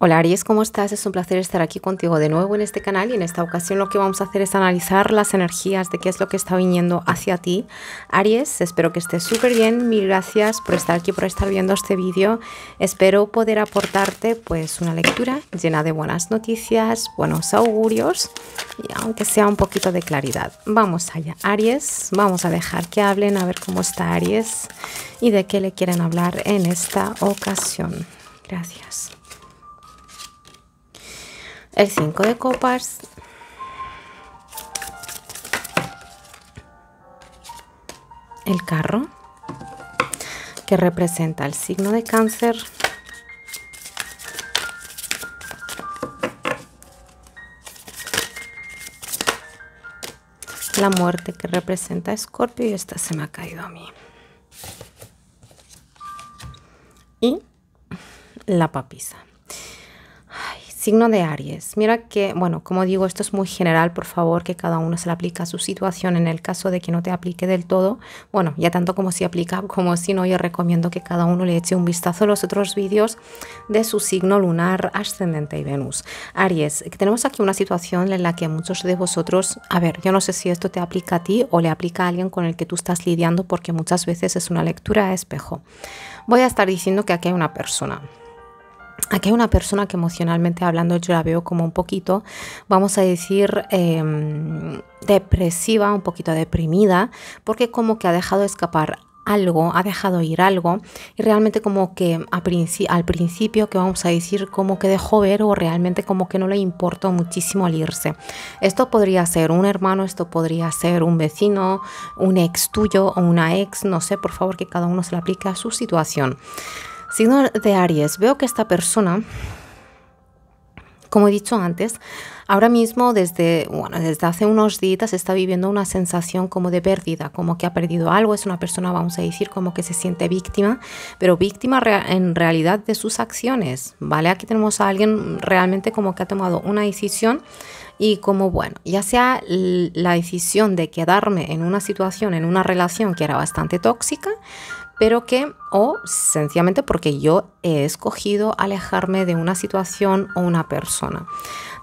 Hola Aries, ¿cómo estás? Es un placer estar aquí contigo de nuevo en este canal, y en esta ocasión lo que vamos a hacer es analizar las energías de qué es lo que está viniendo hacia ti. Aries, espero que estés súper bien, mil gracias por estar aquí, por estar viendo este vídeo. Espero poder aportarte pues una lectura llena de buenas noticias, buenos augurios y aunque sea un poquito de claridad. Vamos allá Aries, vamos a dejar que hablen, a ver cómo está Aries y de qué le quieren hablar en esta ocasión. Gracias. El 5 de copas, el carro, que representa el signo de Cáncer, la muerte, que representa Escorpio, y esta se me ha caído a mí, y la papisa. Signo de Aries. Mira que, bueno, como digo, esto es muy general, por favor, que cada uno se le aplica a su situación. En el caso de que no te aplique del todo, bueno, ya tanto como si aplica como si no, yo recomiendo que cada uno le eche un vistazo a los otros vídeos de su signo lunar, ascendente y Venus. Aries, tenemos aquí una situación en la que muchos de vosotros, a ver, yo no sé si esto te aplica a ti o le aplica a alguien con el que tú estás lidiando, porque muchas veces es una lectura a espejo. Voy a estar diciendo que aquí hay una persona. Aquí hay una persona que emocionalmente hablando yo la veo como un poquito, vamos a decir, depresiva, un poquito deprimida, porque como que ha dejado escapar algo, ha dejado ir algo, y realmente como que al principio, que vamos a decir, como que dejó ver, o realmente como que no le importó muchísimo al irse. Esto podría ser un hermano, esto podría ser un vecino, un ex tuyo o una ex, no sé, por favor, que cada uno se le aplique a su situación. Signo de Aries, veo que esta persona, como he dicho antes, ahora mismo desde hace unos días está viviendo una sensación como de pérdida, como que ha perdido algo. Es una persona, vamos a decir, como que se siente víctima, pero víctima en realidad de sus acciones, ¿vale? Aquí tenemos a alguien realmente como que ha tomado una decisión. Y como, bueno, ya sea la decisión de quedarme en una situación, en una relación que era bastante tóxica, pero que, o sencillamente porque yo he escogido alejarme de una situación o una persona.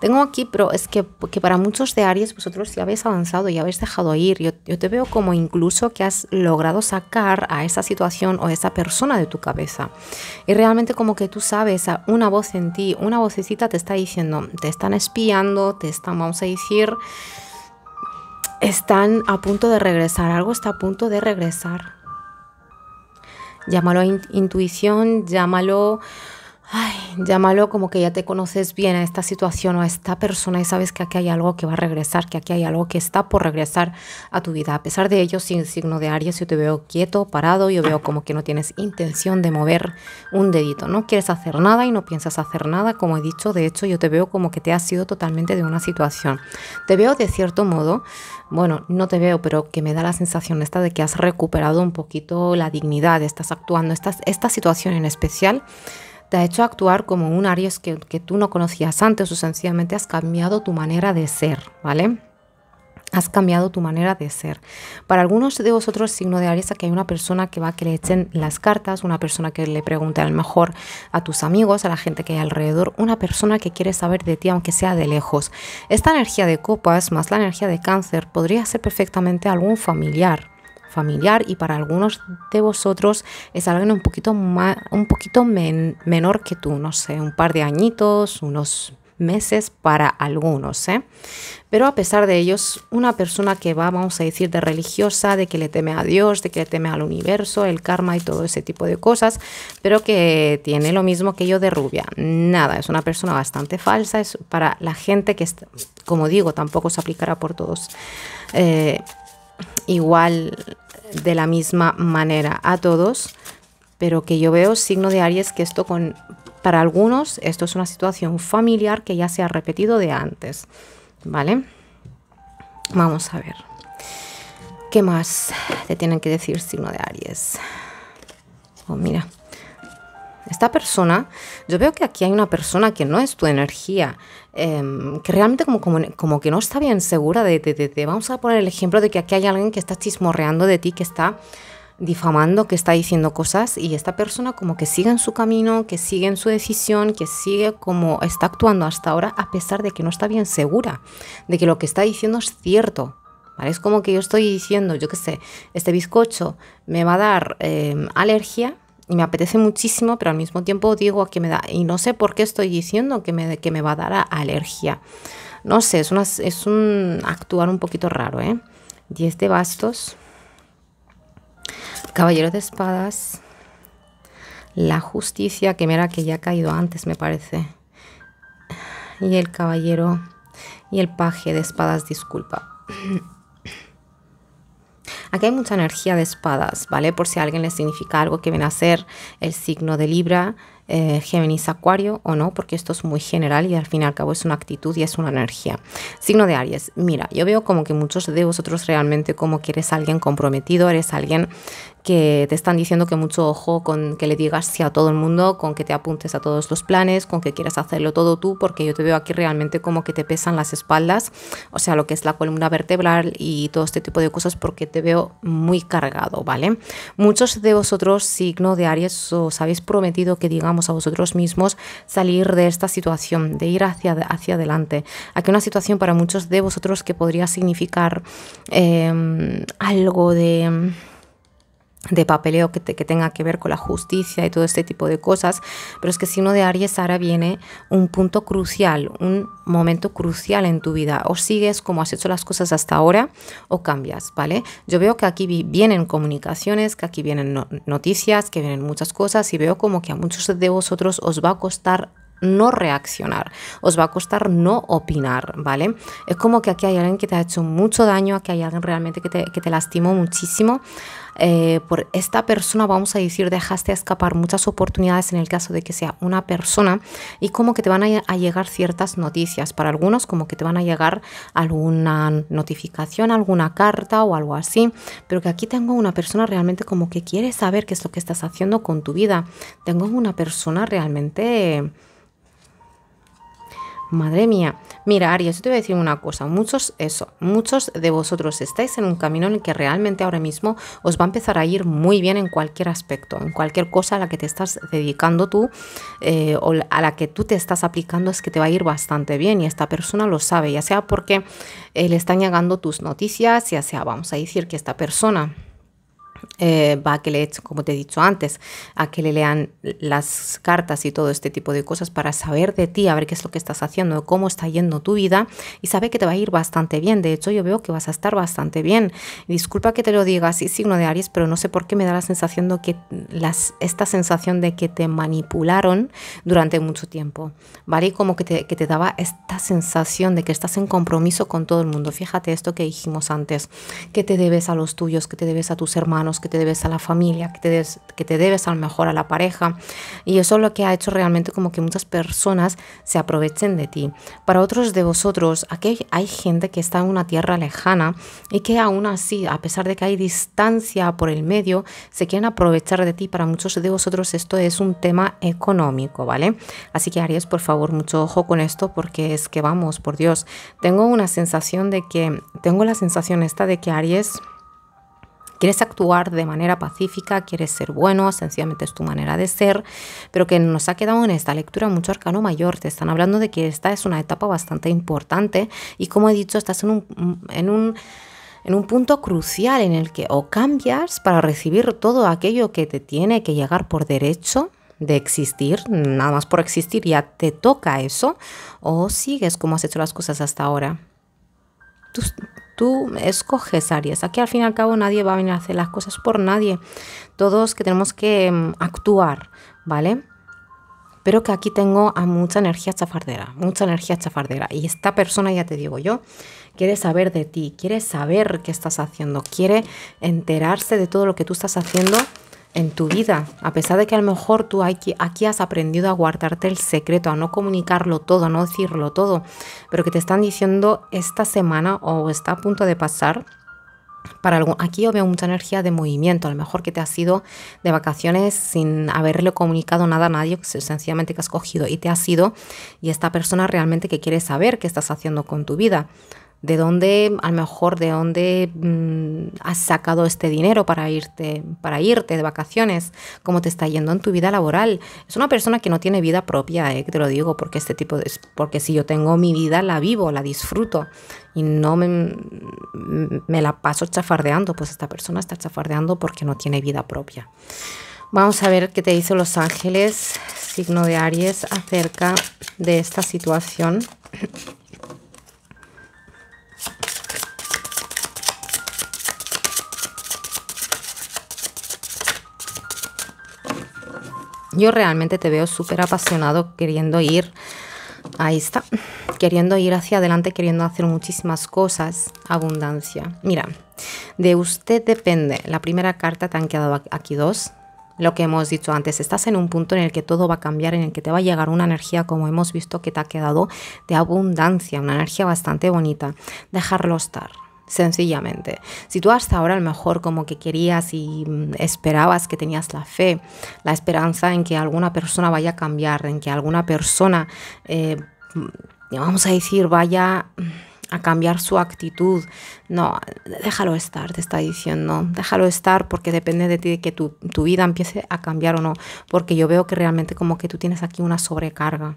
Tengo aquí, pero es que para muchos de Aries, vosotros ya habéis avanzado, ya habéis dejado ir. Yo te veo como incluso que has logrado sacar a esa situación o a esa persona de tu cabeza. Y realmente como que tú sabes, una voz en ti, una vocecita te está diciendo, te están espiando, te están, vamos a decir, están a punto de regresar, algo está a punto de regresar. Llámalo intuición, llámalo, llámalo como que ya te conoces bien a esta situación o a esta persona y sabes que aquí hay algo que va a regresar, que aquí hay algo que está por regresar a tu vida. A pesar de ello, sin signo de Aries, yo te veo quieto, parado, yo veo como que no tienes intención de mover un dedito, no quieres hacer nada y no piensas hacer nada, como he dicho. De hecho, yo te veo como que te has ido totalmente de una situación. Te veo de cierto modo, bueno, no te veo, pero que me da la sensación esta de que has recuperado un poquito la dignidad, estás actuando, esta situación en especial te ha hecho actuar como un Aries que tú no conocías antes, o sencillamente has cambiado tu manera de ser, ¿vale? Has cambiado tu manera de ser. Para algunos de vosotros, signo de Aries, aquí hay una persona que va a que le echen las cartas, una persona que le pregunte a lo mejor a tus amigos, a la gente que hay alrededor, una persona que quiere saber de ti, aunque sea de lejos. Esta energía de copas más la energía de Cáncer podría ser perfectamente algún familiar, y para algunos de vosotros es alguien un poquito más, un poquito menor que tú, no sé, un par de añitos, unos meses para algunos, ¿eh? Pero a pesar de ellos, una persona que va, vamos a decir, de religiosa, de que le teme a Dios, de que le teme al universo, el karma y todo ese tipo de cosas, pero que tiene lo mismo que yo de rubia. Nada, es una persona bastante falsa, es para la gente que, como digo, tampoco se aplicará por todos igual, de la misma manera a todos, pero que yo veo, signo de Aries, que esto para algunos esto es una situación familiar que ya se ha repetido de antes, ¿vale? Vamos a ver qué más te tienen que decir, signo de Aries. Oh, mira, esta persona, yo veo que aquí hay una persona que no es tu energía, que realmente como que no está bien segura de, vamos a poner el ejemplo de que aquí hay alguien que está chismorreando de ti, que está difamando, que está diciendo cosas, y esta persona como que sigue en su camino, que sigue en su decisión, que sigue como está actuando hasta ahora, a pesar de que no está bien segura de que lo que está diciendo es cierto, ¿vale? Es como que yo estoy diciendo, yo qué sé, este bizcocho me va a dar alergia y me apetece muchísimo, pero al mismo tiempo digo que me da, y no sé por qué estoy diciendo que me va a dar alergia. No sé, es un actuar un poquito raro, ¿eh? 10 de bastos, caballero de espadas, la justicia, que mira que ya ha caído antes, me parece, y el caballero y el paje de espadas, disculpa. Aquí hay mucha energía de espadas, ¿vale? Por si a alguien le significa algo que viene a ser el signo de Libra, Géminis, Acuario o no, porque esto es muy general y al fin y al cabo es una actitud y es una energía. Signo de Aries. Mira, yo veo como que muchos de vosotros realmente como que eres alguien comprometido, eres alguien que te están diciendo que mucho ojo con que le digas sí a todo el mundo, con que te apuntes a todos los planes, con que quieras hacerlo todo tú, porque yo te veo aquí realmente como que te pesan las espaldas, o sea, lo que es la columna vertebral y todo este tipo de cosas, porque te veo muy cargado, ¿vale? Muchos de vosotros, signo de Aries, os habéis prometido que digamos a vosotros mismos salir de esta situación, de ir hacia adelante. Aquí una situación para muchos de vosotros que podría significar algo de papeleo que tenga que ver con la justicia y todo este tipo de cosas, pero es que signo de Aries, ahora viene un punto crucial, un momento crucial en tu vida. O sigues como has hecho las cosas hasta ahora o cambias, ¿vale? Yo veo que aquí vienen comunicaciones, que aquí vienen noticias, que vienen muchas cosas, y veo como que a muchos de vosotros os va a costar no reaccionar, os va a costar no opinar, ¿vale? Es como que aquí hay alguien que te ha hecho mucho daño, aquí hay alguien realmente que te lastimó muchísimo. Por esta persona, vamos a decir, dejaste escapar muchas oportunidades en el caso de que sea una persona, y como que te van a llegar ciertas noticias. Para algunos como que te van a llegar alguna notificación, alguna carta o algo así, pero que aquí tengo una persona realmente como que quiere saber qué es lo que estás haciendo con tu vida. Tengo una persona realmente... Madre mía. Mira, Aries, yo te voy a decir una cosa. Muchos de vosotros estáis en un camino en el que realmente ahora mismo os va a empezar a ir muy bien en cualquier aspecto, en cualquier cosa a la que te estás dedicando tú, o a la que tú te estás aplicando, es que te va a ir bastante bien, y esta persona lo sabe, ya sea porque le están llegando tus noticias, ya sea, vamos a decir, que esta persona... va a que le, como te he dicho antes, a que le lean las cartas y todo este tipo de cosas para saber de ti, a ver qué es lo que estás haciendo, cómo está yendo tu vida, y sabe que te va a ir bastante bien. De hecho, yo veo que vas a estar bastante bien. Disculpa que te lo diga así, signo de Aries, pero no sé por qué me da la sensación de que esta sensación de que te manipularon durante mucho tiempo, ¿vale? Y como que te daba esta sensación de que estás en compromiso con todo el mundo. Fíjate esto que dijimos antes, que te debes a los tuyos, que te debes a tus hermanos, que te debes a la familia, que te debes a lo mejor a la pareja, y eso es lo que ha hecho realmente como que muchas personas se aprovechen de ti. Para otros de vosotros, aquí hay gente que está en una tierra lejana y que aún así, a pesar de que hay distancia por el medio, se quieren aprovechar de ti. Para muchos de vosotros esto es un tema económico, ¿vale? Así que Aries, por favor, mucho ojo con esto, porque es que vamos, por Dios, tengo la sensación esta de que Aries... Quieres actuar de manera pacífica, quieres ser bueno, sencillamente es tu manera de ser, pero que nos ha quedado en esta lectura mucho arcano mayor. Te están hablando de que esta es una etapa bastante importante y, como he dicho, estás en un punto crucial en el que o cambias para recibir todo aquello que te tiene que llegar por derecho de existir, nada más por existir ya te toca eso, o sigues como has hecho las cosas hasta ahora. Tú escoges, Aries. Aquí al fin y al cabo nadie va a venir a hacer las cosas por nadie. Todos que tenemos que actuar, ¿vale? Pero que aquí tengo a mucha energía chafardera. Y esta persona, ya te digo yo, quiere saber de ti, quiere saber qué estás haciendo, quiere enterarse de todo lo que tú estás haciendo en tu vida, a pesar de que a lo mejor tú aquí has aprendido a guardarte el secreto, a no comunicarlo todo, a no decirlo todo, pero que te están diciendo esta semana o está a punto de pasar. Para algo, aquí yo veo mucha energía de movimiento, a lo mejor que te has ido de vacaciones sin haberle comunicado nada a nadie, sencillamente que has cogido y te has ido, y esta persona realmente que quiere saber qué estás haciendo con tu vida. de dónde, a lo mejor, de dónde has sacado este dinero para irte de vacaciones, cómo te está yendo en tu vida laboral. Es una persona que no tiene vida propia, te lo digo, porque porque si yo tengo mi vida, la vivo, la disfruto y no me la paso chafardeando. Pues esta persona está chafardeando porque no tiene vida propia. Vamos a ver qué te dice Los Ángeles, signo de Aries, acerca de esta situación. Yo realmente te veo súper apasionado, queriendo ir, ahí está, queriendo ir hacia adelante, queriendo hacer muchísimas cosas, abundancia. Mira, de usted depende. La primera carta, te han quedado aquí dos. Lo que hemos dicho antes, estás en un punto en el que todo va a cambiar, en el que te va a llegar una energía, como hemos visto, que te ha quedado de abundancia, una energía bastante bonita. Dejarlo estar, sencillamente. Si tú hasta ahora a lo mejor como que querías y esperabas, que tenías la fe, la esperanza en que alguna persona vaya a cambiar, en que alguna persona, vamos a decir, vaya a cambiar su actitud. No, déjalo estar, te está diciendo. Déjalo estar, porque depende de ti de que tu vida empiece a cambiar o no. Porque yo veo que realmente como que tú tienes aquí una sobrecarga.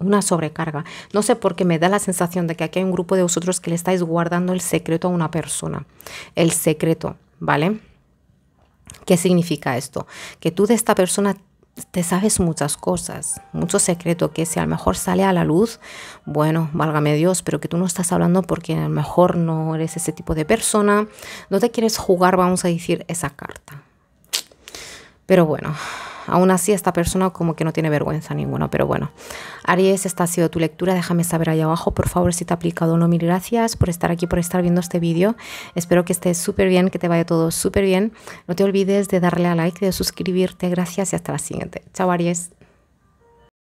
Una sobrecarga. No sé por qué me da la sensación de que aquí hay un grupo de vosotros que le estáis guardando el secreto a una persona. El secreto, ¿vale? ¿Qué significa esto? Que tú de esta persona te sabes muchas cosas, mucho secreto, que si a lo mejor sale a la luz, bueno, válgame Dios, pero que tú no estás hablando porque a lo mejor no eres ese tipo de persona, no te quieres jugar, vamos a decir, esa carta. Pero bueno, aún así esta persona como que no tiene vergüenza ninguna, pero bueno. Aries, esta ha sido tu lectura, déjame saber ahí abajo, por favor, si te ha aplicado o no. Mil gracias por estar aquí, por estar viendo este vídeo. Espero que estés súper bien, que te vaya todo súper bien. No te olvides de darle a like, de suscribirte. Gracias y hasta la siguiente. Chao, Aries.